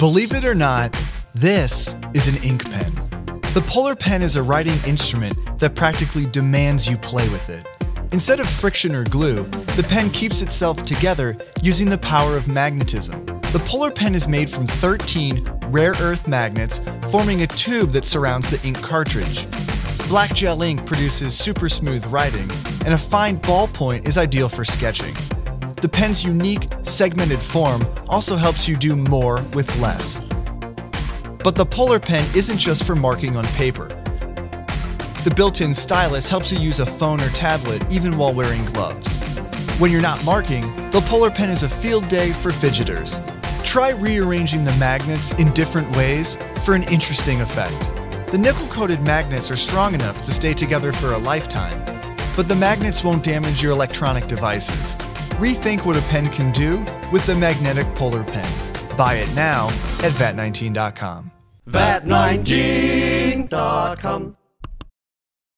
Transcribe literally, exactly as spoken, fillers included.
Believe it or not, this is an ink pen. The Polar Pen is a writing instrument that practically demands you play with it. Instead of friction or glue, the pen keeps itself together using the power of magnetism. The Polar Pen is made from thirteen rare earth magnets, forming a tube that surrounds the ink cartridge. Black gel ink produces super smooth writing, and a fine ballpoint is ideal for sketching. The pen's unique, segmented form also helps you do more with less. But the Polar Pen isn't just for marking on paper. The built-in stylus helps you use a phone or tablet even while wearing gloves. When you're not marking, the Polar Pen is a field day for fidgeters. Try rearranging the magnets in different ways for an interesting effect. The nickel-coated magnets are strong enough to stay together for a lifetime, but the magnets won't damage your electronic devices. Rethink what a pen can do with the magnetic Polar Pen. Buy it now at Vat nineteen dot com. Vat nineteen dot com